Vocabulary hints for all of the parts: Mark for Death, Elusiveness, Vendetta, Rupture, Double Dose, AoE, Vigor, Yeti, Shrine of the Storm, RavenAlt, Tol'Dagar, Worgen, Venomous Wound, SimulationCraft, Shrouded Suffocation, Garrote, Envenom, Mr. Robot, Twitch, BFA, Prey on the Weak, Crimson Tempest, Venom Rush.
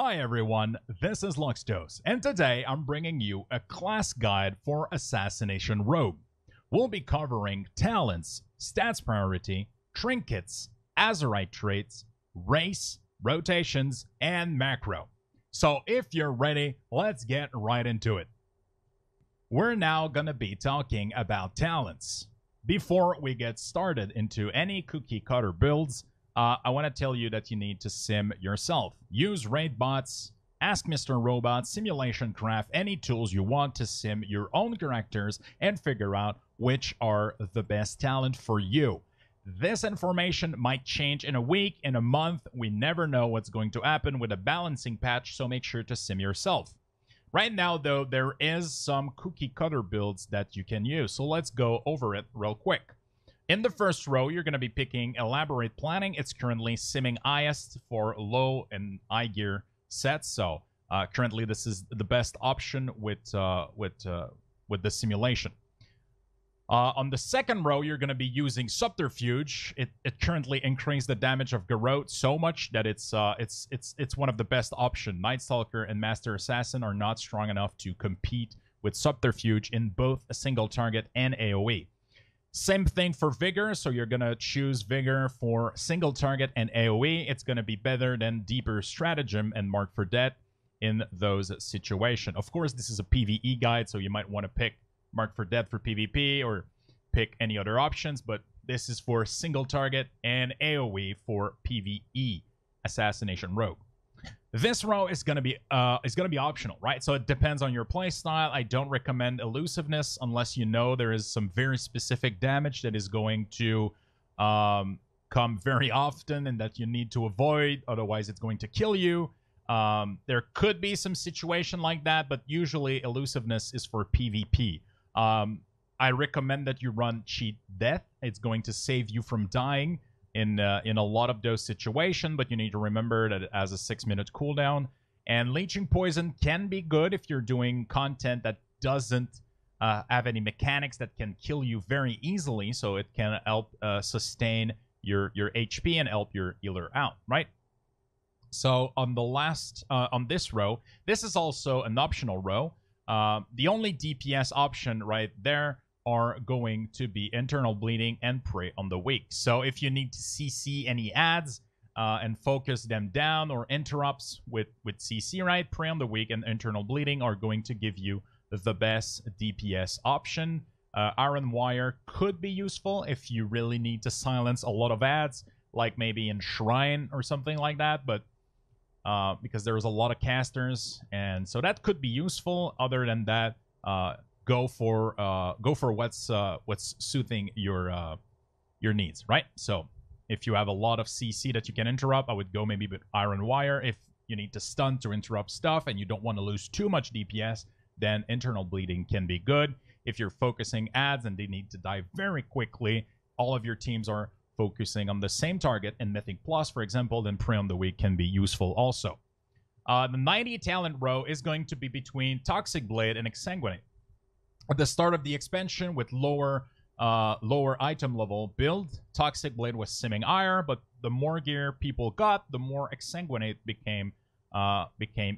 Hi everyone, this is Luxtos, and today I'm bringing you a class guide for Assassination Rogue. We'll be covering talents, stats priority, trinkets, Azerite traits, race, rotations, and macro. So if you're ready, let's get right into it. We're now gonna be talking about talents. Before we get started into any cookie cutter builds, I want to tell you that you need to sim yourself. Use RaidBots, Ask Mr. Robot, SimulationCraft, any tools you want to sim your own characters and figure out which are the best talent for you. This information might change in a week, in a month. We never know what's going to happen with a balancing patch, so make sure to sim yourself. Right now, though, there is some cookie cutter builds that you can use, so let's go over it real quick. In the first row, you're going to be picking Elaborate Planning. It's currently simming highest for low and high gear sets. So currently, this is the best option with the simulation. On the second row, you're going to be using Subterfuge. It currently increased the damage of Garrote so much that it's one of the best options. Night Stalker and Master Assassin are not strong enough to compete with Subterfuge in both a single target and AoE. Same thing for Vigor, so you're going to choose Vigor for single target and AoE. It's going to be better than Deeper Stratagem and Mark for Death in those situations. Of course, this is a PvE guide, so you might want to pick Mark for Death for PvP or pick any other options, but this is for single target and AoE for PvE Assassination Rogue. This row is gonna be optional, right? So it depends on your playstyle. I don't recommend Elusiveness unless you know there is some very specific damage that is going to come very often and that you need to avoid. Otherwise, it's going to kill you. There could be some situation like that, but usually Elusiveness is for PvP. I recommend that you run Cheat Death. It's going to save you from dying in a lot of those situations, but you need to remember that it has a 6-minute cooldown. And leeching poison can be good if you're doing content that doesn't have any mechanics that can kill you very easily, so it can help sustain your HP and help your healer out, right? So on the last on this row, this is also an optional row. The only DPS option right there are going to be Internal Bleeding and Prey on the Weak. So if you need to CC any ads and focus them down or interrupts with CC, right, Prey on the Weak and Internal Bleeding are going to give you the best DPS option. Iron Wire could be useful if you really need to silence a lot of ads, like maybe in Shrine or something like that, but because there's a lot of casters, and so that could be useful. Other than that, go for what's soothing your needs, right? So if you have a lot of CC that you can interrupt, I would go maybe with Iron Wire. If you need to stun to interrupt stuff and you don't want to lose too much DPS, then Internal Bleeding can be good. If you're focusing ads and they need to die very quickly, all of your teams are focusing on the same target and Mythic Plus, for example, then Prey on the Weak can be useful also. The 90 talent row is going to be between Toxic Blade and Exsanguinate. At the start of the expansion with lower item level build, Toxic Blade was simming higher, but the more gear people got, the more Exsanguinate became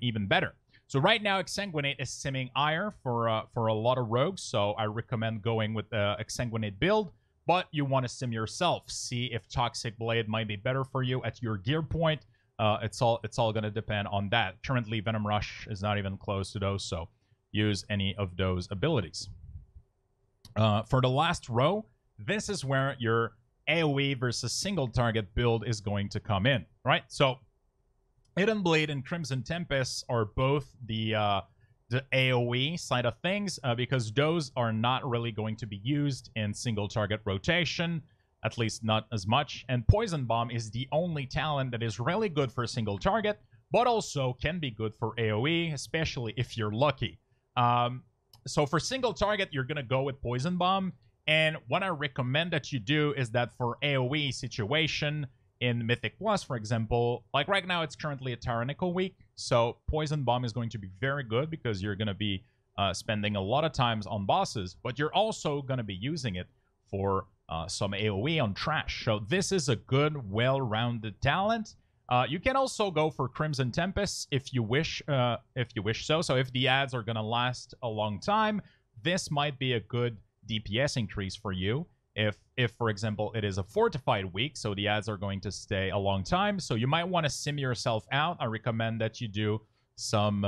even better. So right now, Exsanguinate is simming higher for a lot of rogues, so I recommend going with the Exsanguinate build, but you want to sim yourself. See if Toxic Blade might be better for you at your gear point. It's all going to depend on that. Currently, Venom Rush is not even close to those, so use any of those abilities. For the last row, this is where your AoE versus single target build is going to come in, right? So Hidden Blade and Crimson Tempest are both the AoE side of things, because those are not really going to be used in single target rotation, at least not as much. And Poison Bomb is the only talent that is really good for a single target, but also can be good for AoE, especially if you're lucky. So for single target, you're going to go with Poison Bomb. And what I recommend that you do is that for AoE situation in Mythic Plus, for example, like right now, it's currently a Tyrannical Week. So Poison Bomb is going to be very good because you're going to be spending a lot of times on bosses, but you're also going to be using it for some AoE on trash. So this is a good, well-rounded talent. You can also go for Crimson Tempest if you wish so. So if the ads are going to last a long time, this might be a good DPS increase for you. If for example, it is a fortified week, so the ads are going to stay a long time. So you might want to sim yourself out. I recommend that you do some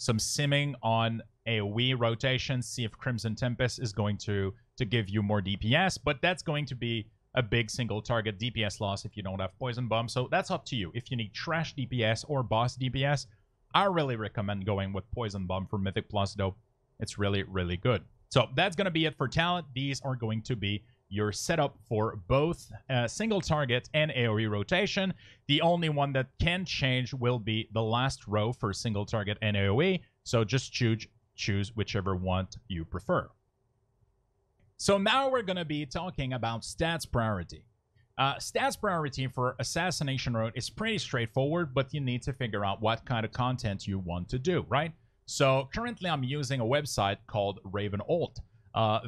simming on AoE rotation, see if Crimson Tempest is going to give you more DPS, but that's going to be a big single target DPS loss if you don't have Poison Bomb, so that's up to you. If you need trash DPS or boss DPS, I really recommend going with Poison Bomb for Mythic Plus, though. It's really, really good. So that's going to be it for talent. These are going to be your setup for both single target and AoE rotation. The only one that can change will be the last row for single target and AoE, so just choose whichever one you prefer. So now we're going to be talking about stats priority. Stats priority for Assassination Rogue is pretty straightforward, but you need to figure out what kind of content you want to do, right? So currently I'm using a website called RavenAlt.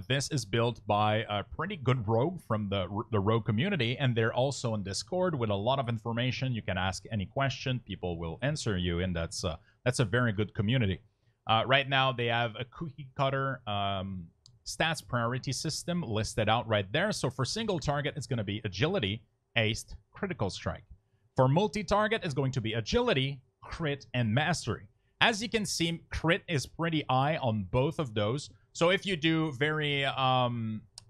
This is built by a pretty good rogue from the rogue community, and they're also on Discord with a lot of information. You can ask any question, people will answer you, and that's a very good community. Right now they have a cookie cutter stats priority system listed out right there. So for single target, it's going to be agility, ace, critical strike. For multi-target, it's going to be agility, crit, and mastery. As you can see, crit is pretty high on both of those. So if you do very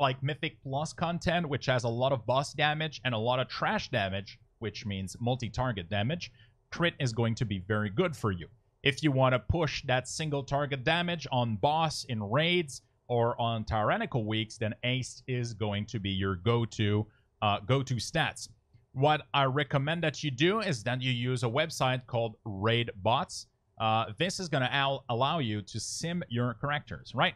like Mythic Plus content, which has a lot of boss damage and a lot of trash damage, which means multi-target damage, crit is going to be very good for you. If you want to push that single target damage on boss in raids or on tyrannical weeks, then ace is going to be your go-to stats. What I recommend that you do is that you use a website called RaidBots. This is going to allow you to sim your characters, right?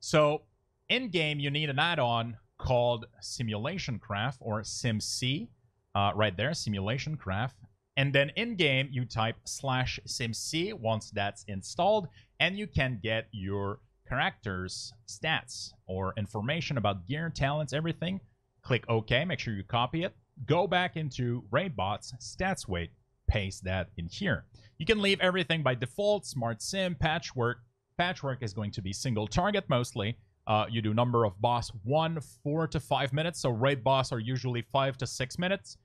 So in game, you need an add-on called SimulationCraft or SimC, right there, SimulationCraft. And then in game, you type /SimC once that's installed, and you can get your characters stats or information about gear, talents, everything. Click OK, make sure you copy it, go back into RaidBots stats weight, paste that in here. You can leave everything by default, smart sim, patchwork. Patchwork is going to be single target mostly. You do number of boss 1, 4 to 5 minutes. So raid boss are usually 5 to 6 minutes.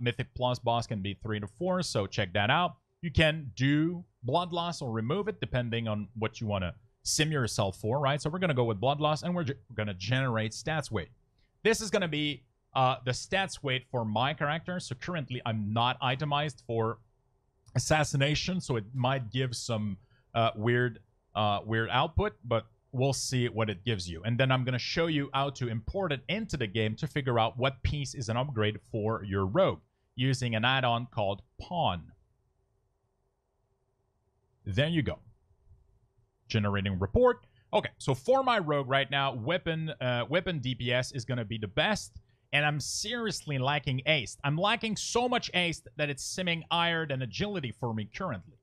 Mythic Plus boss can be 3 to 4, so check that out. You can do blood loss or remove it depending on what you want to sim yourself for, right? So we're going to go with blood loss, and we're going to generate stats weight. This is going to be the stats weight for my character. So currently I'm not itemized for assassination, so it might give some weird output, but we'll see what it gives you. And then I'm going to show you how to import it into the game to figure out what piece is an upgrade for your rogue using an add-on called Pawn. There you go. Generating report. Okay, so for my rogue right now, weapon DPS is going to be the best, and I'm seriously lacking ace. I'm lacking so much ace that it's simming higher than agility for me currently.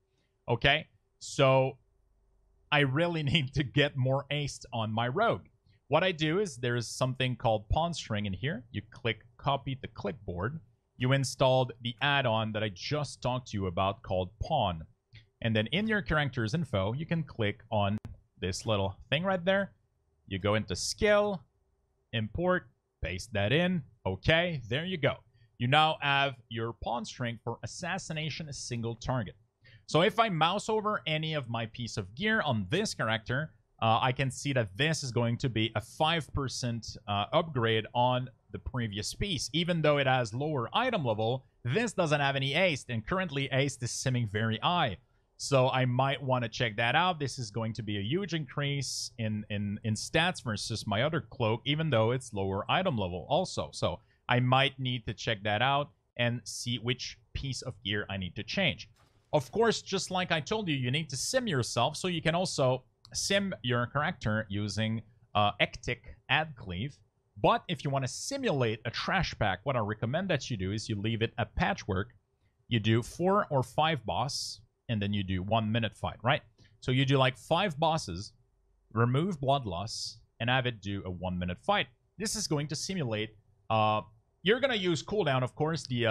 Okay, so I really need to get more ace on my rogue. What I do is there is something called Pawn String in here. You click copy the clipboard. You installed the add-on that I just talked to you about called Pawn. And then in your character's info, you can click on this little thing right there. You go into skill, import, paste that in. Okay, there you go. You now have your Pawn String for assassination single target. So if I mouse over any of my piece of gear on this character, I can see that this is going to be a 5% upgrade on the previous piece. Even though it has lower item level, this doesn't have any ace, and currently ace is simming very high. So I might want to check that out. This is going to be a huge increase in stats versus my other cloak, even though it's lower item level also. So I might need to check that out and see which piece of gear I need to change. Of course, just like I told you, you need to sim yourself. So you can also sim your character using Ectic Adcleave. But if you want to simulate a trash pack, what I recommend that you do is you leave it at patchwork. You do 4 or 5 boss, and then you do 1 minute fight, right? So you do like 5 bosses, remove blood loss, and have it do a 1 minute fight. This is going to simulate. You're going to use cooldown, of course, the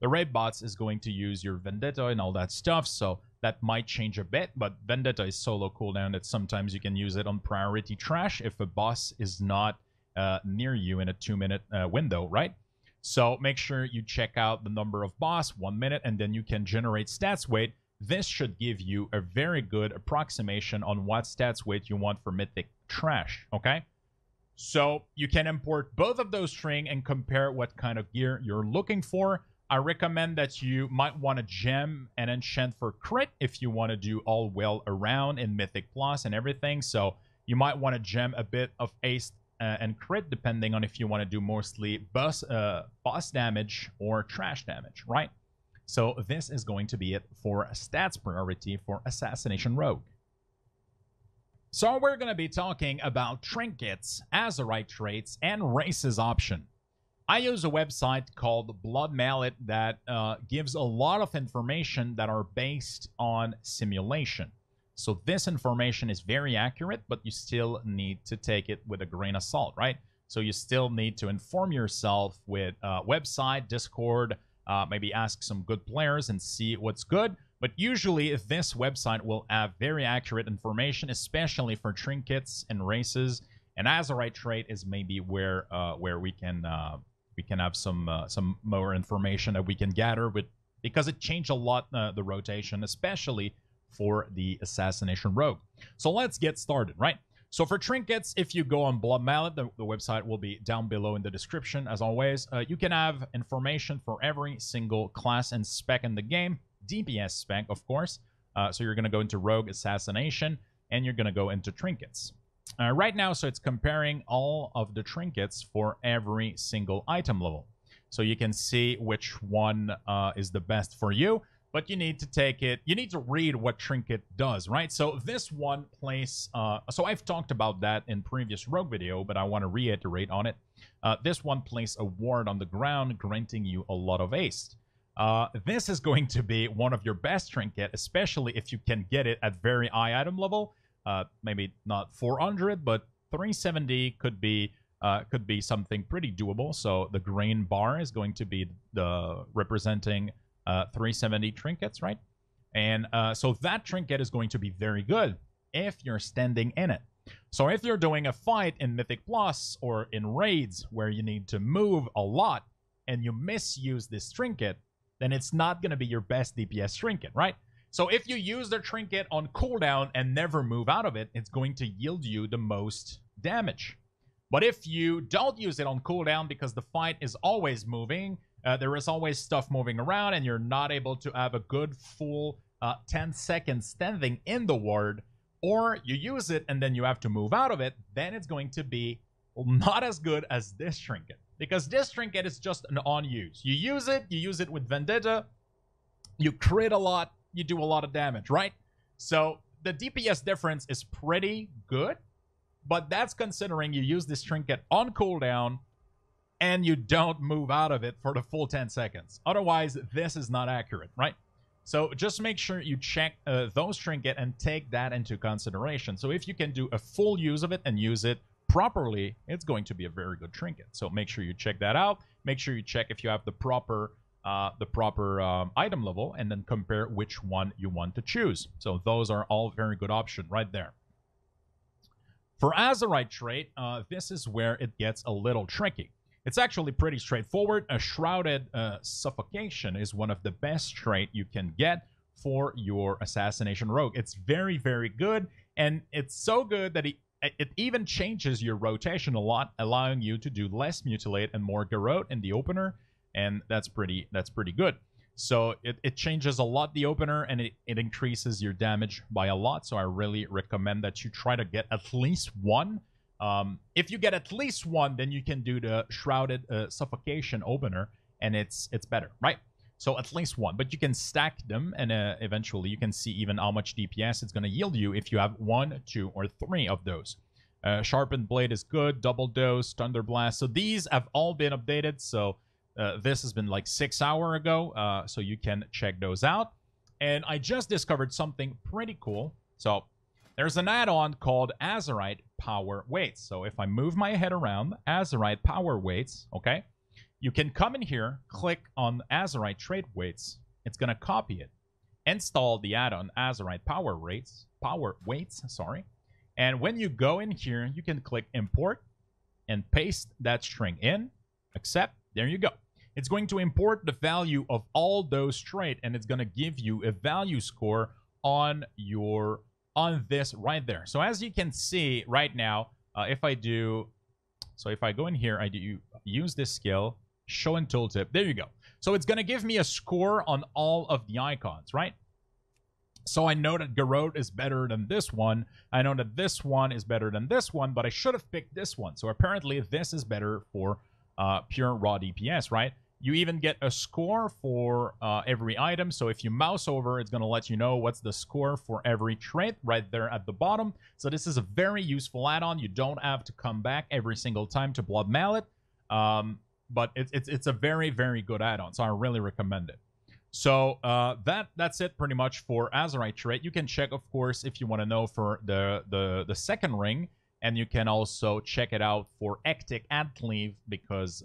The RaidBots is going to use your Vendetta and all that stuff, so that might change a bit, but Vendetta is solo cooldown that sometimes you can use it on priority trash if a boss is not near you in a 2-minute window, right? So make sure you check out the number of boss, 1 minute, and then you can generate stats weight. This should give you a very good approximation on what stats weight you want for mythic trash, okay? So you can import both of those strings and compare what kind of gear you're looking for. I recommend that you might want to gem and enchant for crit if you want to do all well around in Mythic Plus and everything. So you might want to gem a bit of ace and crit depending on if you want to do mostly boss damage or trash damage, right? So this is going to be it for stats priority for Assassination Rogue. So we're going to be talking about trinkets, Azerite traits, and races option. I use a website called Bloodmallet that gives a lot of information that are based on simulation. So this information is very accurate, but you still need to take it with a grain of salt, right? So you still need to inform yourself with website, Discord, maybe ask some good players and see what's good. But usually this website will have very accurate information, especially for trinkets and races. And Azerite trait is maybe where we can... we can have some more information that we can gather with, because it changed a lot the rotation, especially for the Assassination Rogue. So let's get started, right? So for trinkets, if you go on Bloodmallet, the website will be down below in the description, as always. You can have information for every single class and spec in the game, DPS spec, of course. So you're going to go into Rogue Assassination, and you're going to go into trinkets. Right now, so it's comparing all of the trinkets for every single item level. So you can see which one is the best for you, but you need to take it, you need to read what trinket does, right? So this one place, so I've talked about that in previous Rogue video, but I want to reiterate on it. This one place a ward on the ground, granting you a lot of haste. This is going to be one of your best trinket, especially if you can get it at very high item level. Maybe not 400, but 370 could be something pretty doable. So the green bar is going to be the representing 370 trinkets, right? And so that trinket is going to be very good if you're standing in it. So if you're doing a fight in Mythic Plus or in raids where you need to move a lot and you misuse this trinket, then it's not going to be your best DPS trinket, right? So if you use the trinket on cooldown and never move out of it, it's going to yield you the most damage. But if you don't use it on cooldown because the fight is always moving, there is always stuff moving around and you're not able to have a good full 10 seconds standing in the ward, or you use it and then you have to move out of it, then it's going to be not as good as this trinket. Because this trinket is just an on use. You use it with Vendetta, you crit a lot, you do a lot of damage, right? So the DPS difference is pretty good, but that's considering you use this trinket on cooldown and you don't move out of it for the full 10 seconds. Otherwise, this is not accurate, right? So just make sure you check those trinket and take that into consideration. So if you can do a full use of it and use it properly, it's going to be a very good trinket. So make sure you check that out. Make sure you check if you have the proper item level, and then compare which one you want to choose. So those are all very good options right there. For Azerite trait, this is where it gets a little tricky. It's actually pretty straightforward. A Shrouded Suffocation is one of the best trait you can get for your Assassination Rogue. It's very, very good, and it's so good that it even changes your rotation a lot, allowing you to do less Mutilate and more Garrote in the opener. And that's pretty good. So it changes a lot the opener, and it increases your damage by a lot. So I really recommend that you try to get at least one. If you get at least one, then you can do the Shrouded Suffocation opener, and it's better, right? So at least one. But you can stack them, and eventually you can see even how much DPS it's going to yield you if you have 1, 2, or 3 of those. Sharpened Blade is good. Double Dose, Thunder Blast. So these have all been updated, so... this has been like 6 hours ago, so you can check those out. And I just discovered something pretty cool. So there's an add-on called Azerite Power Weights. So if I move my head around, Azerite Power Weights, okay? You can come in here, click on Azerite Trade Weights. It's going to copy it. Install the add-on Azerite Power Weights. And when you go in here, you can click Import and paste that string in. Accept. There you go. It's going to import the value of all those traits, and it's going to give you a value score on your this right there. So as you can see right now, if I go in here, I do use this skill, show and tooltip. There you go. So it's going to give me a score on all of the icons, right? So I know that Garrote is better than this one. I know that this one is better than this one, but I should have picked this one. So apparently this is better for pure raw DPS, right? You even get a score for every item. So if you mouse over, it's going to let you know what's the score for every trait right there at the bottom. So this is a very useful add-on. You don't have to come back every single time to Bloodmallet. But it's a very, very good add-on. So I really recommend it. So that's it pretty much for Azerite trait. You can check, of course, if you want to know for the second ring. And you can also check it out for Ectic Antleave because...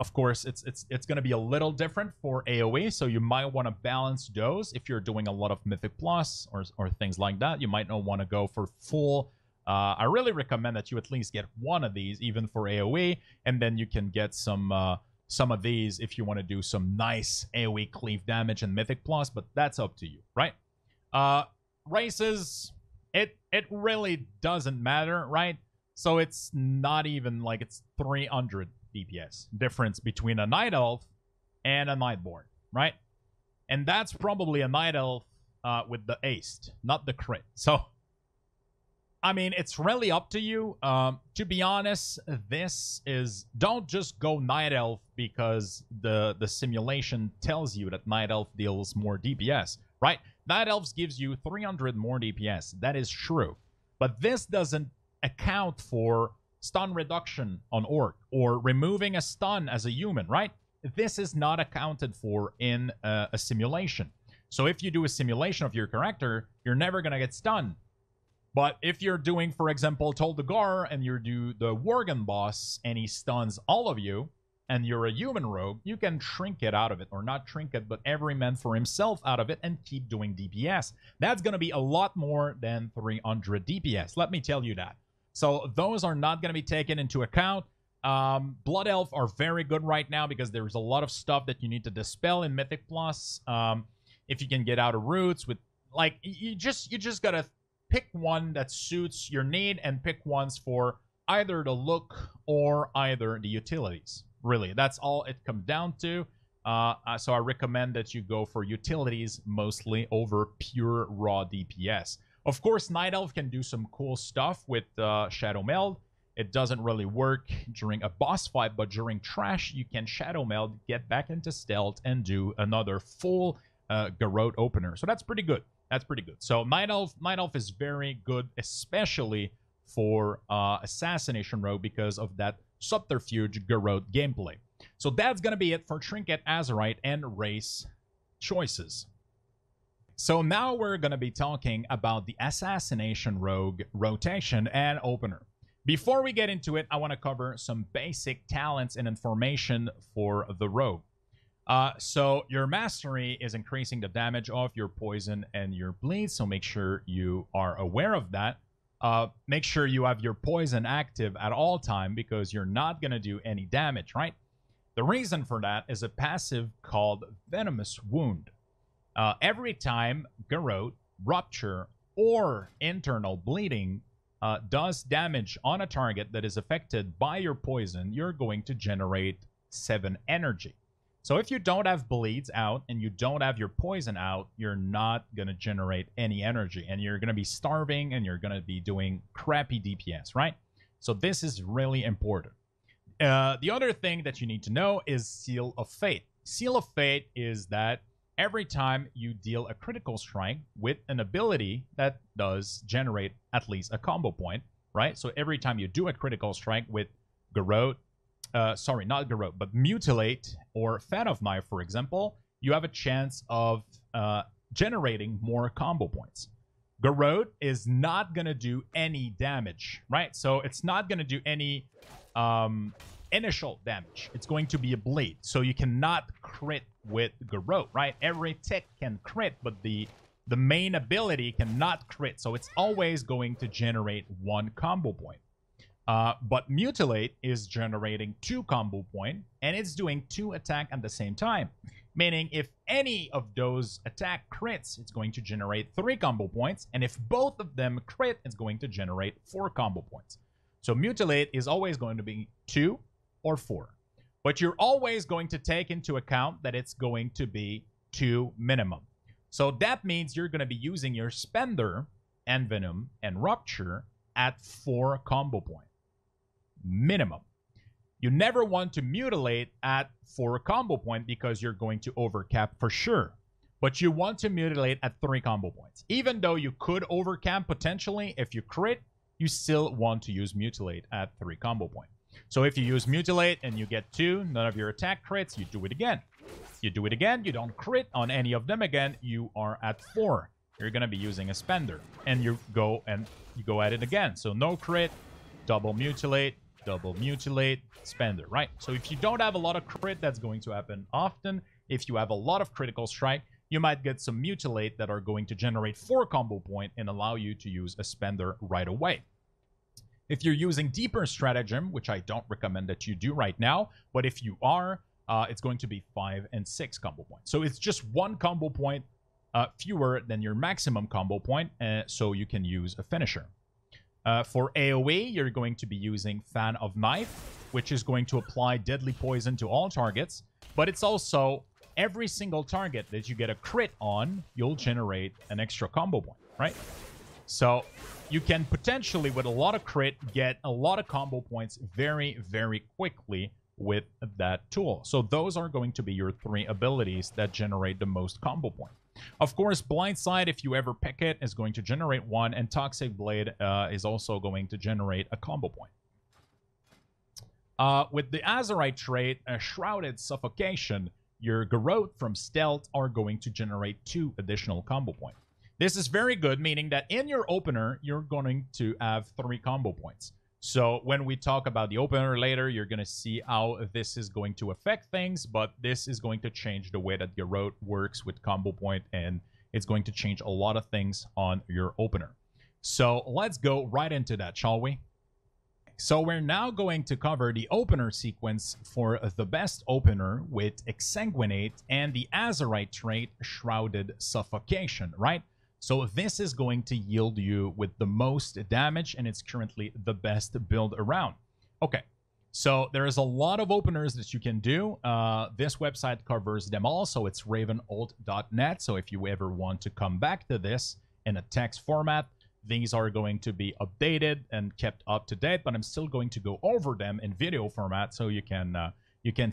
of course, it's going to be a little different for AoE, so you might want to balance those. If you're doing a lot of Mythic Plus or things like that, you might not want to go for full. I really recommend that you at least get one of these, even for AoE, and then you can get some of these if you want to do some nice AoE cleave damage and Mythic Plus, but that's up to you, right? Races, it really doesn't matter, right? So it's not even like it's 300. DPS difference between a Night Elf and a Nightborn, right? And that's probably a Night Elf with the haste, not the crit. So, I mean, it's really up to you. To be honest, this is... Don't just go Night Elf because the simulation tells you that Night Elf deals more DPS, right? Night Elves gives you 300 more DPS. That is true. But this doesn't account for... stun reduction on orc or removing a stun as a human, right? This is not accounted for in a simulation. So if you do a simulation of your character, you're never going to get stunned. But if you're doing, for example, Tol'Dagar and you do the Worgen boss and he stuns all of you and you're a human rogue, you can trinket out of it, or not trinket, but every man for himself out of it, and keep doing DPS. That's going to be a lot more than 300 DPS. Let me tell you that. So those are not going to be taken into account. Blood Elf are very good right now because there's a lot of stuff that you need to dispel in Mythic Plus. If you can get out of roots with, like, you just gotta pick one that suits your need and pick ones for either the look or either the utilities. Really, that's all it comes down to. So I recommend that you go for utilities mostly over pure raw DPS. Of course, Night Elf can do some cool stuff with Shadow Meld. It doesn't really work during a boss fight, but during trash, you can Shadow Meld, get back into stealth, and do another full Garrote opener. So that's pretty good. That's pretty good. So Night Elf is very good, especially for Assassination Rogue because of that Subterfuge Garrote gameplay. So that's going to be it for Trinket, Azerite, and Race choices. So now we're going to be talking about the Assassination Rogue rotation and opener. Before we get into it, I want to cover some basic talents and information for the rogue. So your mastery is increasing the damage of your poison and your bleed, so make sure you are aware of that. Make sure you have your poison active at all time because you're not going to do any damage, right? The reason for that is a passive called Venomous Wound. Every time Garrote, Rupture, or Internal Bleeding does damage on a target that is affected by your poison, you're going to generate 7 energy. So if you don't have bleeds out and you don't have your poison out, you're not going to generate any energy. And you're going to be starving and you're going to be doing crappy DPS, right? So this is really important. The other thing that you need to know is Seal of Fate. Seal of Fate is that every time you deal a critical strike with an ability that does generate at least a combo point, right? So every time you do a critical strike with Garrote, not Garrote, but Mutilate or Fan of Knives, for example, you have a chance of generating more combo points. Garrote is not going to do any damage, right? So it's not going to do any initial damage, it's going to be a bleed. So you cannot crit with Garrote, right? Every tick can crit, but the main ability cannot crit. So it's always going to generate one combo point. But Mutilate is generating two combo point, and it's doing two attack at the same time. Meaning if any of those attack crits, it's going to generate three combo points. And if both of them crit, it's going to generate four combo points. So Mutilate is always going to be 2 or 4. But you're always going to take into account that it's going to be 2 minimum. So that means you're going to be using your Spender, Envenom, and Rupture at 4 combo points. Minimum. You never want to mutilate at 4 combo point because you're going to overcap for sure. But you want to mutilate at 3 combo points. Even though you could overcap potentially if you crit, you still want to use Mutilate at 3 combo point. So if you use Mutilate and you get 2, none of your attack crits, you do it again. You do it again, you don't crit on any of them again, you are at 4. You're going to be using a Spender, and you go at it again. So no crit, double Mutilate, Spender, right? So if you don't have a lot of crit, that's going to happen often. If you have a lot of critical strike, you might get some Mutilate that are going to generate 4 combo points and allow you to use a Spender right away. If you're using Deeper Stratagem, which I don't recommend that you do right now, but if you are, it's going to be 5 and 6 combo points. So it's just 1 combo point fewer than your maximum combo point, so you can use a finisher. For AoE, you're going to be using Fan of Knife, which is going to apply Deadly Poison to all targets, but it's also every single target that you get a crit on, you'll generate an extra combo point, right? So you can potentially, with a lot of crit, get a lot of combo points very, very quickly with that tool. So those are going to be your 3 abilities that generate the most combo points. Of course, Blindside, if you ever pick it, is going to generate 1, and Toxic Blade is also going to generate a combo point. With the Azerite trait, Shrouded Suffocation, your Garrote from Stealth are going to generate 2 additional combo points. This is very good, meaning that in your opener, you're going to have 3 combo points. So when we talk about the opener later, you're going to see how this is going to affect things, but this is going to change the way that Garrote works with combo point, and it's going to change a lot of things on your opener. So let's go right into that, shall we? So we're now going to cover the opener sequence for the best opener with Exsanguinate and the Azerite trait Shrouded Suffocation, right? So this is going to yield you with the most damage, and it's currently the best build around. Okay, so there's a lot of openers that you can do. This website covers them all, so it's ravenult.net. So if you ever want to come back to this in a text format, these are going to be updated and kept up to date, but I'm still going to go over them in video format so you can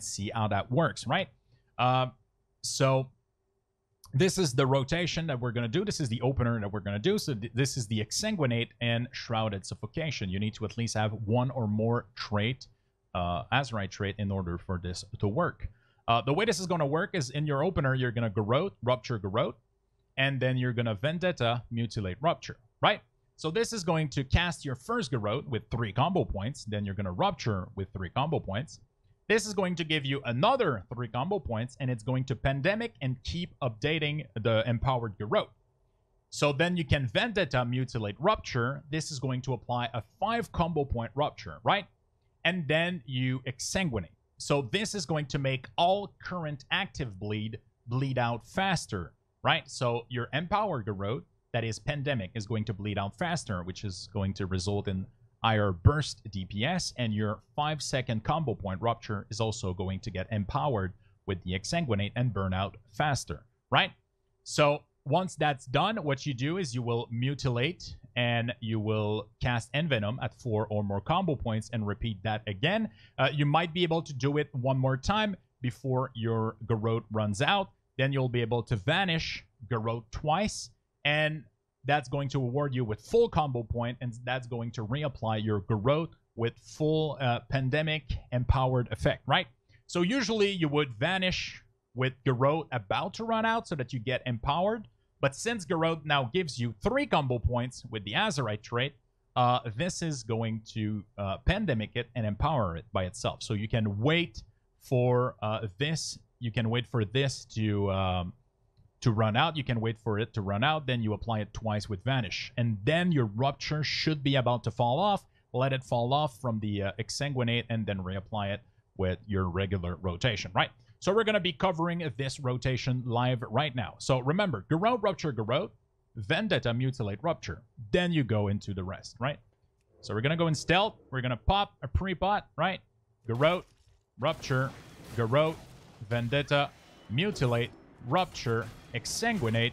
see how that works, right? So this is the rotation that we're going to do. This is the opener that we're going to do. So this is the Exsanguinate and Shrouded Suffocation. You need to at least have 1 or more trait, Azerite trait, in order for this to work. The way this is going to work is in your opener, you're going to Garrote, Rupture, Garrote, and then you're going to Vendetta, Mutilate, Rupture. Right? So this is going to cast your first Garrote with 3 combo points. Then you're going to Rupture with 3 combo points. This is going to give you another 3 combo points, and it's going to Pandemic and keep updating the Empowered Garrote. So then you can Vendetta, Mutilate, Rupture. This is going to apply a 5 combo point Rupture, right? And then you Exsanguinate. So this is going to make all current active bleed out faster, right? So your Empowered Garrote, that is Pandemic, is going to bleed out faster, which is going to result in higher burst DPS, and your 5-second combo point Rupture is also going to get empowered with the Exsanguinate and burn out faster, right? So once that's done, what you do is you will Mutilate and you will cast Envenom at 4 or more combo points and repeat that again. You might be able to do it 1 more time before your Garrote runs out. Then you'll be able to Vanish Garrote twice, and that's going to award you with full combo point, and that's going to reapply your Garrote with full Pandemic empowered effect, right? So usually you would Vanish with Garrote about to run out so that you get empowered. But since Garrote now gives you 3 combo points with the Azerite trait, This is going to pandemic it and empower it by itself. So you can wait for this. You can wait for this to run out. You can wait for it to run out. Then you apply it twice with Vanish. And then your Rupture should be about to fall off. Let it fall off from the Exsanguinate and then reapply it with your regular rotation, right? So we're going to be covering this rotation live right now. So remember, Garrote, Rupture, Garrote, Vendetta, Mutilate, Rupture. Then you go into the rest, right? So we're going to go in stealth. We're going to pop a pre-pot, right? Garrote, Rupture, Garrote, Vendetta, Mutilate, Rupture, Exsanguinate,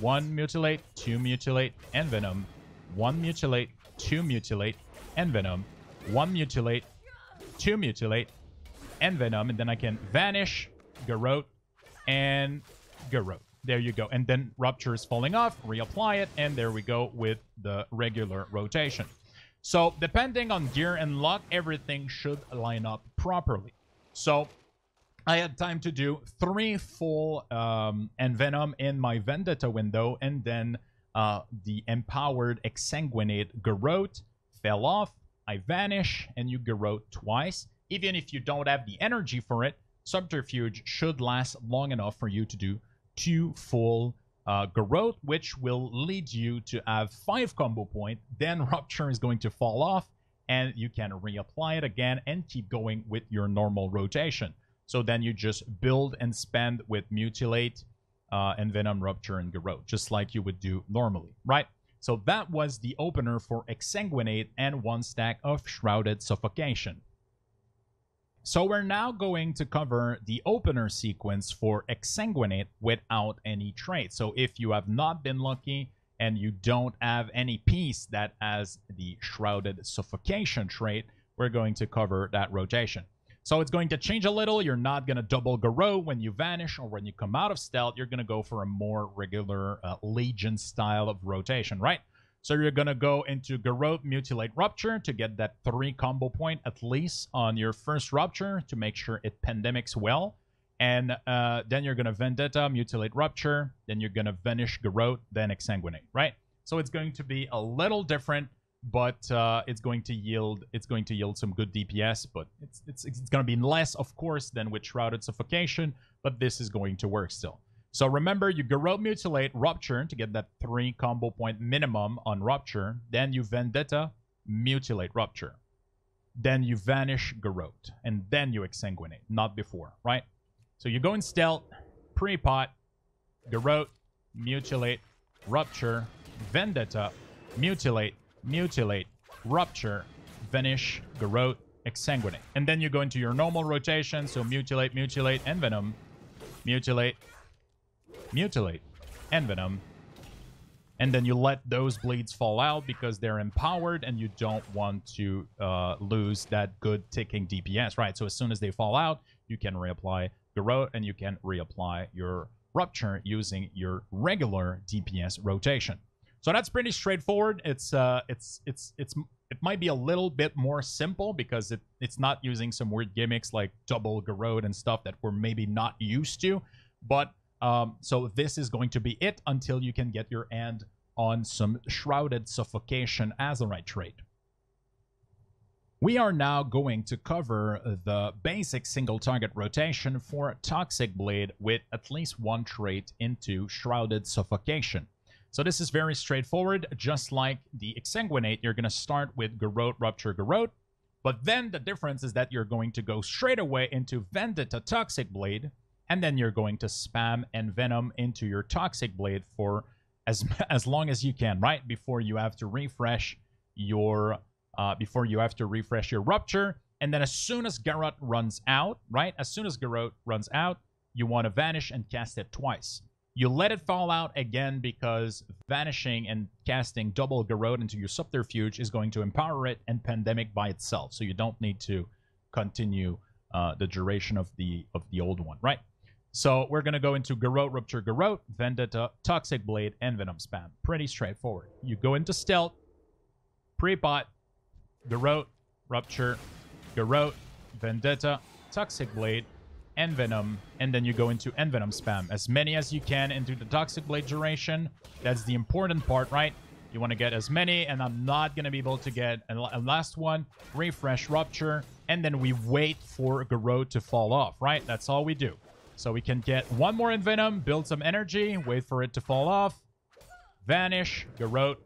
1 Mutilate, 2 Mutilate, Envenom, 1 Mutilate, 2 Mutilate, Envenom, 1 Mutilate, 2 Mutilate, Envenom, and then I can Vanish, Garrote, and Garrote. There you go. And then Rupture is falling off, reapply it, and there we go with the regular rotation. So depending on gear and luck, everything should line up properly. So I had time to do 3 full Envenom in my Vendetta window, and then the Empowered Exsanguinate Garrote fell off. I Vanish, and you Garrote twice. Even if you don't have the energy for it, Subterfuge should last long enough for you to do 2 full Garrote, which will lead you to have 5 combo points. Then Rupture is going to fall off, and you can reapply it again and keep going with your normal rotation. So then you just build and spend with Mutilate, Envenom, Rupture, and Garrote, just like you would do normally, right? So that was the opener for Exsanguinate and 1 stack of Shrouded Suffocation. So we're now going to cover the opener sequence for Exsanguinate without any trait. So if you have not been lucky and you don't have any piece that has the Shrouded Suffocation trait, we're going to cover that rotation. So it's going to change a little. You're not going to double Garrote when you Vanish or when you come out of stealth. You're going to go for a more regular Legion style of rotation, right? So you're going to go into Garrote, Mutilate, Rupture to get that 3 combo point at least on your first Rupture to make sure it pandemics well. And then you're going to Vendetta, Mutilate, Rupture. Then you're going to Vanish, Garrote, then Exsanguinate, right? So it's going to be a little different, but it's going to yield some good DPS, but it's going to be less, of course, than with Shrouded Suffocation, but this is going to work still. So remember, you Garrote, Mutilate, Rupture to get that 3 combo point minimum on Rupture, then you Vendetta, Mutilate, Rupture, then you Vanish, Garrote, and then you Exsanguinate, not before, right? So you go in stealth, pre-pot, Garrote, Mutilate, Rupture, Vendetta, Mutilate, Mutilate, Rupture, Vanish, Garrote, Exsanguinate. And then you go into your normal rotation, so Mutilate, Mutilate, Envenom, Mutilate, Mutilate, Envenom. And then you let those bleeds fall out because they're empowered and you don't want to lose that good ticking DPS, right? So as soon as they fall out, you can reapply Garrote and you can reapply your Rupture using your regular DPS rotation. So that's pretty straightforward. It might be a little bit more simple because it's not using some weird gimmicks like double Garrote and stuff that we're maybe not used to. But so this is going to be it until you can get your hand on some Shrouded Suffocation Azerite trait. We are now going to cover the basic single target rotation for Toxic Blade with at least 1 trait into Shrouded Suffocation. So this is very straightforward. Just like the Exsanguinate, you're going to start with Garrote, Rupture, Garrote. But then the difference is that you're going to go straight away into Vendetta, Toxic Blade. And then you're going to spam Envenom into your Toxic Blade for as long as you can, right? Before you have to refresh your Rupture. And then as soon as Garrote runs out, right? As soon as Garrote runs out, you want to Vanish and cast it twice. You let it fall out again because Vanishing and casting double Garrote into your Subterfuge is going to empower it and pandemic by itself. So you don't need to continue the duration of the old one, right? So we're going to go into Garrote, Rupture, Garrote, Vendetta, Toxic Blade, Envenom spam. Pretty straightforward. You go into stealth, pre-pot, Garrote, Rupture, Garrote, Vendetta, Toxic Blade, Envenom, and then you go into Envenom spam as many as you can into the Toxic Blade duration. That's the important part, right? You want to get as many, and I'm not going to be able to get a last one. Refresh Rupture, and then we wait for Garrote to fall off, right? That's all we do. So we can get one more Envenom, build some energy, wait for it to fall off. Vanish, Garrote,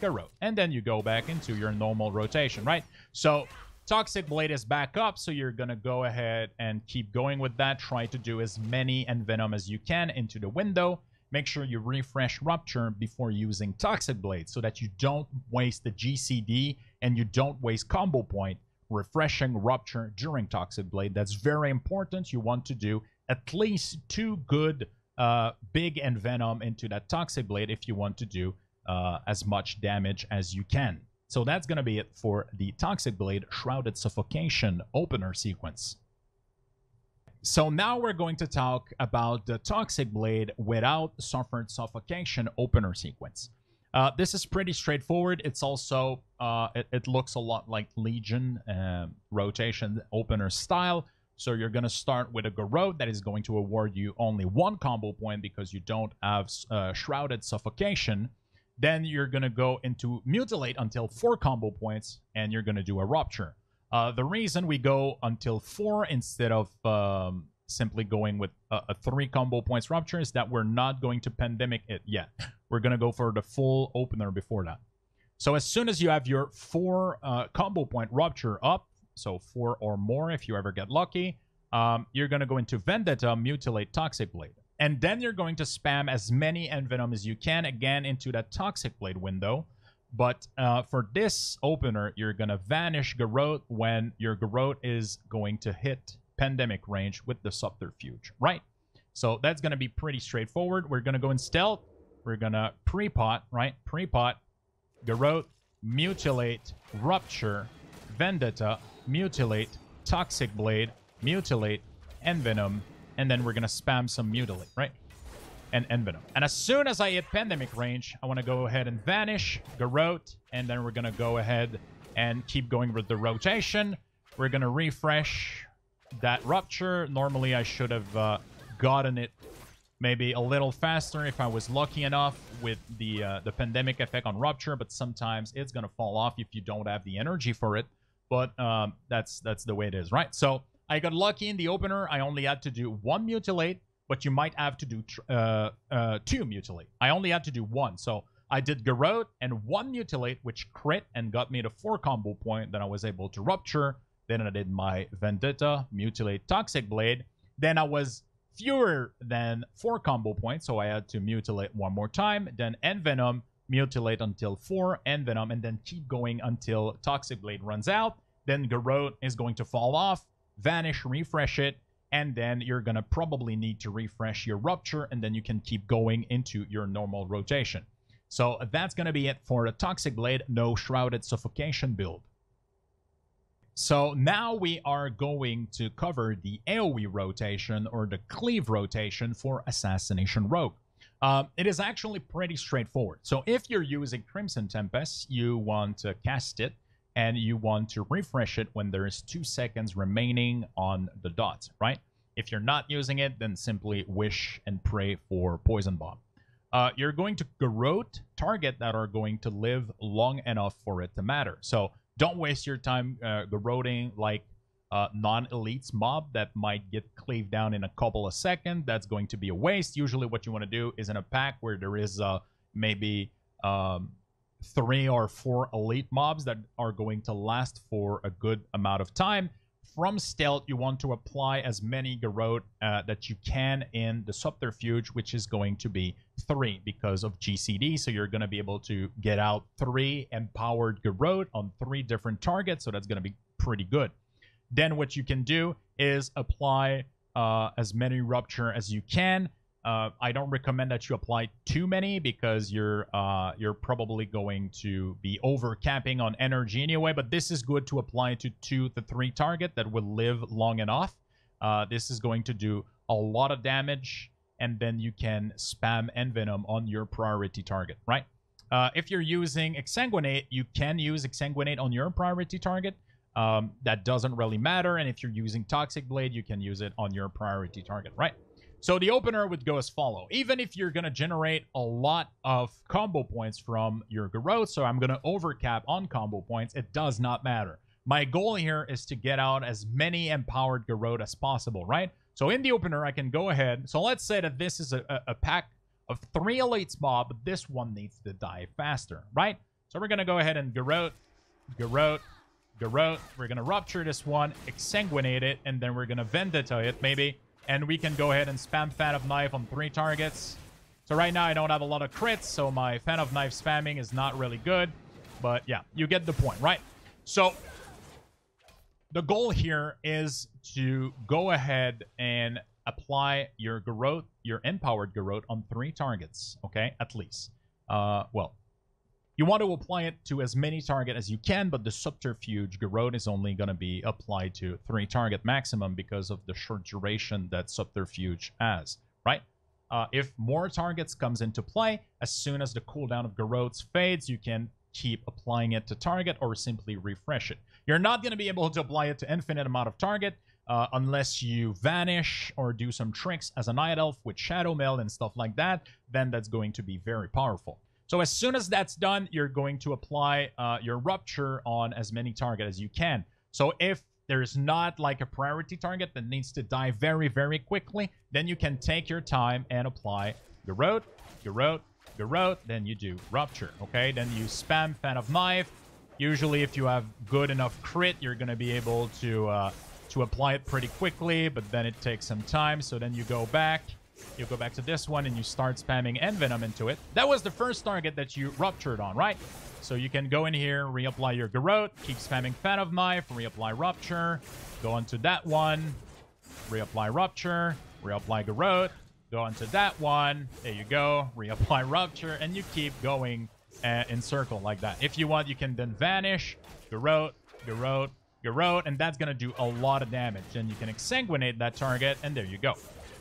Garrote. And then you go back into your normal rotation, right? So Toxic Blade is back up, so you're going to go ahead and keep going with that. Try to do as many Envenom as you can into the window. Make sure you refresh Rupture before using Toxic Blade so that you don't waste the GCD and you don't waste combo point refreshing Rupture during Toxic Blade. That's very important. You want to do at least two good big Envenom into that Toxic Blade if you want to do as much damage as you can. So that's going to be it for the Toxic Blade Shrouded Suffocation opener sequence. So now we're going to talk about the Toxic Blade without Suffered Suffocation opener sequence. This is pretty straightforward. It's also, it looks a lot like Legion rotation opener style. So you're going to start with a Garrote that is going to award you only one combo point because you don't have Shrouded Suffocation. Then you're going to go into Mutilate until 4 combo points, and you're going to do a Rupture. The reason we go until 4 instead of simply going with a 3 combo points Rupture is that we're not going to Pandemic it yet. We're going to go for the full opener before that. So as soon as you have your 4 combo point Rupture up, so 4 or more if you ever get lucky, you're going to go into Vendetta, Mutilate, Toxic Blade. And then you're going to spam as many Envenom as you can, again, into that Toxic Blade window. But for this opener, you're going to Vanish Garrote when your Garrote is going to hit Pandemic range with the Subterfuge, right? So that's going to be pretty straightforward. We're going to go in Stealth. We're going to Pre-Pot, right? Pre-Pot, Garrote, Mutilate, Rupture, Vendetta, Mutilate, Toxic Blade, Mutilate, Envenom, and then we're going to spam some Mutilate, right? And Envenom. And as soon as I hit Pandemic range, I want to go ahead and Vanish, Garrote, and then we're going to go ahead and keep going with the rotation. We're going to refresh that Rupture. Normally, I should have gotten it maybe a little faster if I was lucky enough with the Pandemic effect on Rupture, but sometimes it's going to fall off if you don't have the energy for it. But that's the way it is, right? So I got lucky in the opener. I only had to do 1 Mutilate, but you might have to do 2 Mutilate. I only had to do 1. So I did Garrote and 1 Mutilate, which crit and got me to 4 combo point. Then I was able to Rupture. Then I did my Vendetta, Mutilate, Toxic Blade. Then I was fewer than 4 combo points, so I had to Mutilate 1 more time. Then Envenom, Mutilate until 4, Envenom, and then keep going until Toxic Blade runs out. Then Garrote is going to fall off, Vanish, refresh it, and then you're going to probably need to refresh your Rupture, and then you can keep going into your normal rotation. So that's going to be it for the Toxic Blade, no Shrouded Suffocation build. So now we are going to cover the AoE rotation or the cleave rotation for Assassination Rogue. It is actually pretty straightforward. So if you're using Crimson Tempest, you want to cast it and you want to refresh it when there is 2 seconds remaining on the dot, right? If you're not using it, then simply wish and pray for Poison Bomb. You're going to Garrote target that are going to live long enough for it to matter. So don't waste your time Garroting like non-elites mob that might get cleaved down in a couple of seconds. That's going to be a waste. Usually what you want to do is in a pack where there is maybe 3 or 4 elite mobs that are going to last for a good amount of time. From Stealth, you want to apply as many Garrote that you can in the Subterfuge, which is going to be 3 because of GCD. So you're going to be able to get out 3 Empowered Garrote on 3 different targets. So that's going to be pretty good. Then what you can do is apply as many Rupture as you can. I don't recommend that you apply too many because you're probably going to be overcapping on energy anyway, but this is good to apply to 2 to 3 target that will live long enough. This is going to do a lot of damage, and then you can spam Envenom on your priority target, right? If you're using Exsanguinate, you can use Exsanguinate on your priority target. That doesn't really matter, and if you're using Toxic Blade, you can use it on your priority target, right? So the opener would go as follow. Even if you're going to generate a lot of combo points from your Garrote, so I'm going to overcap on combo points, it does not matter. My goal here is to get out as many Empowered Garrote as possible, right? So in the opener, I can go ahead. So let's say that this is a pack of 3 Elites mob, but this one needs to die faster, right? So we're going to go ahead and Garrote, Garrote, Garrote. We're going to Rupture this one, Exsanguinate it, and then we're going to Vendetta it, maybe. And we can go ahead and spam Fan of Knife on 3 targets. So right now I don't have a lot of crits, so my Fan of Knife spamming is not really good. But yeah, you get the point, right? So the goal here is to go ahead and apply your Garrote, your Empowered Garrote on 3 targets, okay? At least. Well, you want to apply it to as many targets as you can, but the Subterfuge Garrote is only going to be applied to 3 target maximum because of the short duration that Subterfuge has, right? If more targets comes into play, as soon as the cooldown of Garrotes fades, you can keep applying it to target or simply refresh it. You're not going to be able to apply it to infinite amount of target unless you vanish or do some tricks as a Night Elf with Shadow Mail and stuff like that. Then that's going to be very powerful. So as soon as that's done, you're going to apply your Rupture on as many target as you can. So if there's not like a priority target that needs to die very, very quickly, then you can take your time and apply Garrote, Garrote, Garrote. Then you do Rupture, okay? Then you spam Fan of Knife. Usually if you have good enough crit, you're going to be able to apply it pretty quickly, but then it takes some time. So then you go back. You go back to this one and you start spamming Envenom into it. That was the first target that you Ruptured on, right? So you can go in here, reapply your Garrote, keep spamming Fan of Knife, reapply Rupture, go onto that one, reapply Rupture, reapply Garrote, go onto that one, there you go, reapply Rupture, and you keep going in circle like that. If you want, you can then Vanish, Garrote, Garrote, Garrote, and that's going to do a lot of damage. And you can Exsanguinate that target, and there you go.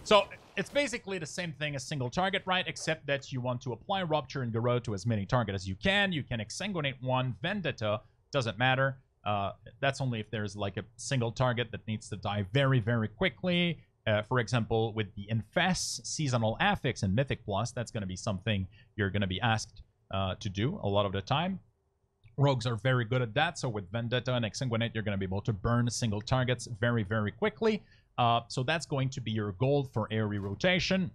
So it's basically the same thing as single target, right? Except that you want to apply Rupture and Garrote to as many targets as you can. You can Exsanguinate one, Vendetta, doesn't matter. That's only if there's like a single target that needs to die very, very quickly. For example, with the Infest seasonal affix in Mythic Plus, that's going to be something you're going to be asked to do a lot of the time. Rogues are very good at that. So with Vendetta and Exsanguinate, you're going to be able to burn single targets very, very quickly. So that's going to be your goal for airy rotation.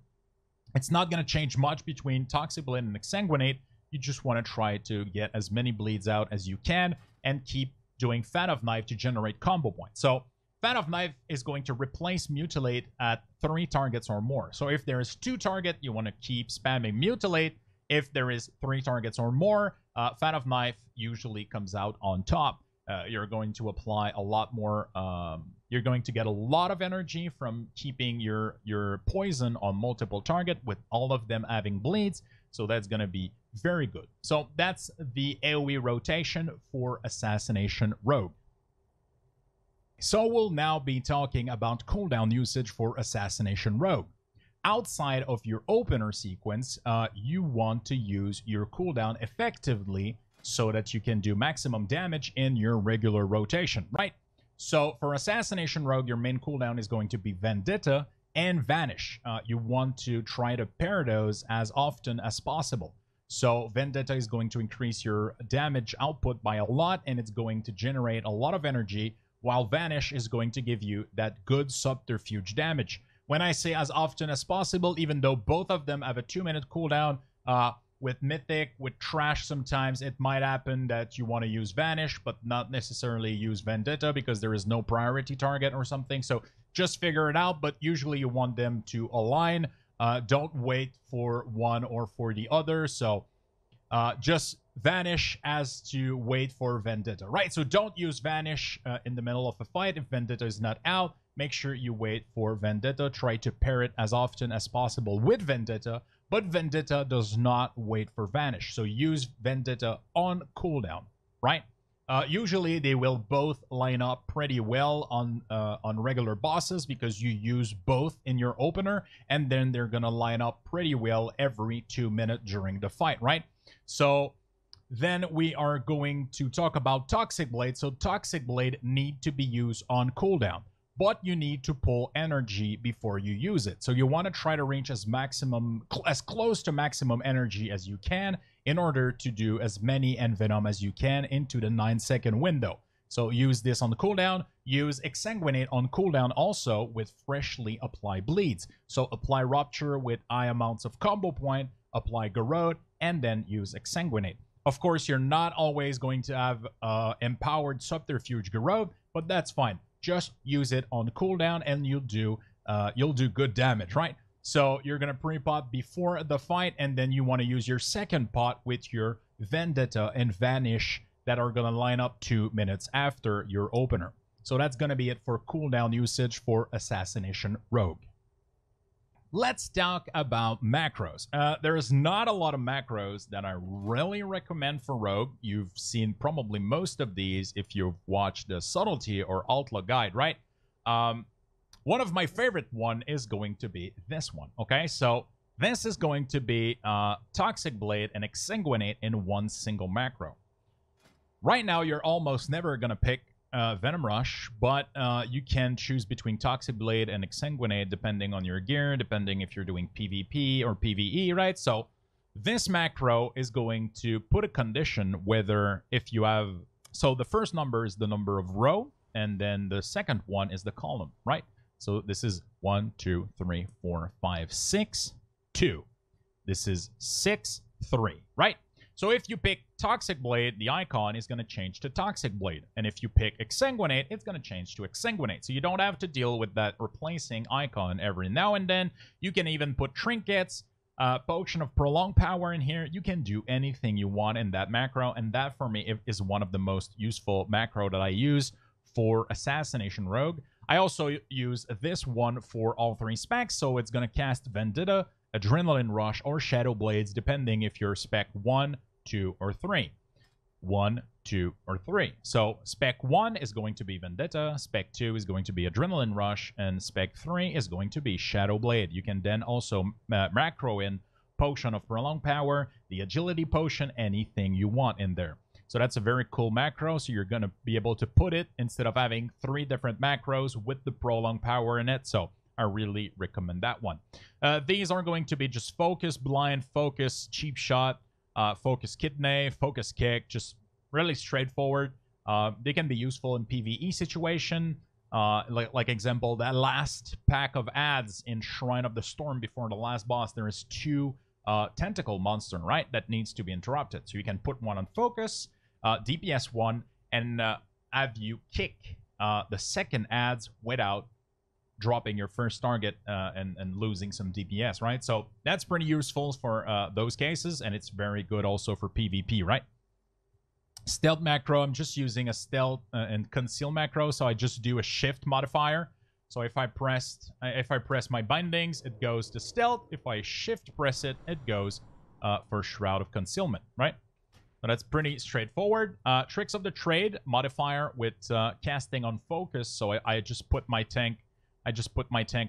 It's not going to change much between Toxic Blade and Exsanguinate. You just want to try to get as many bleeds out as you can and keep doing Fan of Knife to generate combo points. So Fan of Knife is going to replace Mutilate at 3 targets or more. So if there is 2 target, you want to keep spamming Mutilate. If there is 3 targets or more, Fan of Knife usually comes out on top. You're going to apply a lot more. You're going to get a lot of energy from keeping your poison on multiple target with all of them having bleeds. So that's going to be very good. So that's the AoE rotation for Assassination Rogue. So we'll now be talking about cooldown usage for Assassination Rogue. Outside of your opener sequence, you want to use your cooldown effectively so that you can do maximum damage in your regular rotation, right? So for Assassination Rogue, your main cooldown is going to be Vendetta and Vanish. You want to try to pair those as often as possible. So Vendetta is going to increase your damage output by a lot, and it's going to generate a lot of energy, while Vanish is going to give you that good Subterfuge damage. When I say as often as possible, even though both of them have a 2-minute cooldown, with Mythic, with Trash, sometimes it might happen that you want to use Vanish, but not necessarily use Vendetta because there is no priority target or something. So just figure it out, but usually you want them to align. Don't wait for one or for the other. So just Vanish as to wait for Vendetta, right? So don't use Vanish in the middle of a fight. If Vendetta is not out, make sure you wait for Vendetta. Try to pair it as often as possible with Vendetta. But Vendetta does not wait for Vanish, so use Vendetta on cooldown, right? Usually they will both line up pretty well on regular bosses because you use both in your opener, and then they're going to line up pretty well every 2 minutes during the fight, right? So then we are going to talk about Toxic Blade. So Toxic Blade need to be used on cooldown. but you need to pull energy before you use it. So you want to try to reach as close to maximum energy as you can in order to do as many Envenom as you can into the 9-second window. So use this on the cooldown, use Exsanguinate on cooldown also with freshly applied bleeds. So apply Rupture with high amounts of combo point, apply Garrote, and then use Exsanguinate. Of course, you're not always going to have Empowered Subterfuge Garrote, but that's fine. Just use it on cooldown and you'll do good damage, right? So you're going to pre-pot before the fight, and then you want to use your second pot with your Vendetta and Vanish that are going to line up 2 minutes after your opener. So that's going to be it for cooldown usage for Assassination Rogue. Let's talk about macros. There's not a lot of macros that I really recommend for Rogue. You've seen probably most of these if you've watched the Subtlety or Outlaw Guide, right? One of my favorite one is going to be this one, okay? So this is going to be Toxic Blade and Exsanguinate in one single macro. Right now, you're almost never going to pick Venom Rush, but you can choose between Toxic Blade and Exsanguinate depending on your gear, depending if you're doing PvP or PvE, right? So this macro is going to put a condition whether if you have... So the first number is the number of row, and then the second one is the column, right? So this is 1, 2, 3, 4, 5, 6, 2. This is 6, 3, right? So if you pick Toxic Blade, the icon is going to change to Toxic Blade. And if you pick Exsanguinate, it's going to change to Exsanguinate. So you don't have to deal with that replacing icon every now and then. You can even put trinkets, Potion of Prolonged Power in here. You can do anything you want in that macro. And that, for me, is one of the most useful macro that I use for Assassination Rogue. I also use this one for all three specs, so it's going to cast Vendetta, Adrenaline Rush, or Shadow Blades, depending if you're spec 1, 2, or 3. 1, 2, or 3. So spec 1 is going to be Vendetta, spec 2 is going to be Adrenaline Rush, and spec 3 is going to be Shadow Blade. You can then also macro in Potion of Prolonged Power, the Agility Potion, anything you want in there. So that's a very cool macro. So you're going to be able to put it instead of having 3 different macros with the Prolonged Power in it. So I really recommend that one. These are going to be just Focus, Blind, Focus, Cheap Shot, Focus Kidney, Focus Kick. Just really straightforward. They can be useful in PvE situation. Like example, that last pack of ads in Shrine of the Storm before the last boss, there is 2 tentacle monster, right? That needs to be interrupted. So you can put one on Focus, DPS one, and have you kick the second ads without dropping your first target and losing some DPS, right? So that's pretty useful for those cases, and it's very good also for PvP, right? Stealth macro, I'm just using a stealth and conceal macro, so I just do a shift modifier. So if I press my bindings, it goes to stealth. If I shift press it, it goes for Shroud of Concealment, right? So that's pretty straightforward. Tricks of the Trade modifier with casting on Focus. So I just put my tank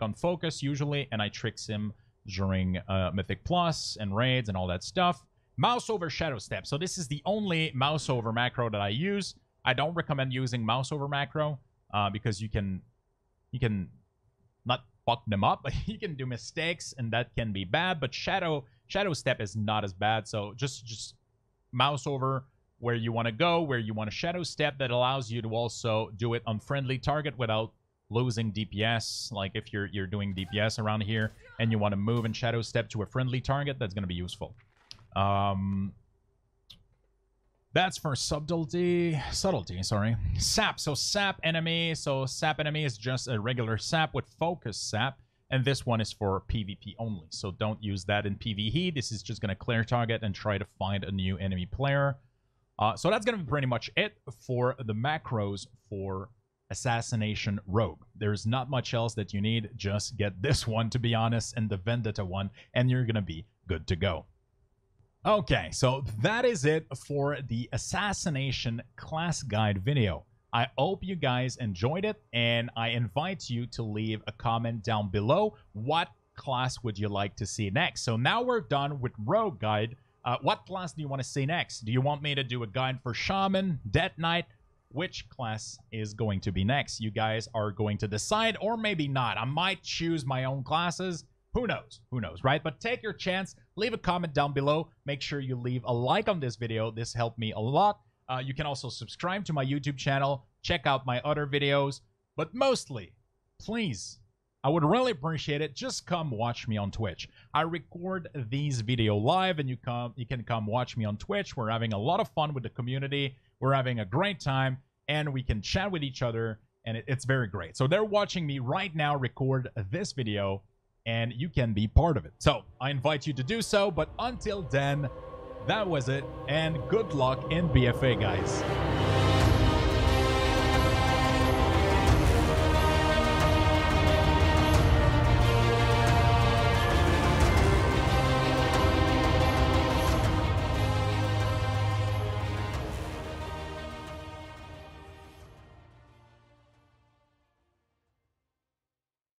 on Focus usually, and I tricks him during Mythic Plus and raids and all that stuff. Mouse over Shadow Step. So this is the only mouse over macro that I use. I don't recommend using mouse over macro because you can not fuck them up, but you can do mistakes and that can be bad. But Shadow Step is not as bad. So just mouse over where you want to go, where you want to Shadow Step. That allows you to also do it on friendly target without losing DPS. Like if you're doing DPS around here and you want to move and Shadow Step to a friendly target, that's going to be useful. That's for subtlety, sorry. Sap, so sap enemy. So sap enemy is just a regular sap with Focus sap, and this one is for PvP only. So don't use that in PvE. This is just going to clear target and try to find a new enemy player. So that's going to be pretty much it for the macros for Assassination Rogue. There's not much else that you need. Just get this one, to be honest, and the Vendetta one, and you're gonna be good to go. Okay, so that is it for the Assassination class guide video. I hope you guys enjoyed it, and I invite you to leave a comment down below. What class would you like to see next? So now we're done with Rogue guide. What class do you want to see next? Do you want me to do a guide for Shaman, Death Knight? which class is going to be next. You guys are going to decide, or maybe not. I might choose my own classes. Who knows? Who knows, right? But take your chance. Leave a comment down below. Make sure you leave a like on this video. This helped me a lot. You can also subscribe to my YouTube channel. Check out my other videos. But mostly, please, I would really appreciate it. Just come watch me on Twitch. I record these videos live, and you can come watch me on Twitch. We're having a lot of fun with the community. We're having a great time, and we can chat with each other, and it's very great. So they're watching me right now record this video, and you can be part of it. So I invite you to do so, but until then, that was it, and good luck in BFA, guys.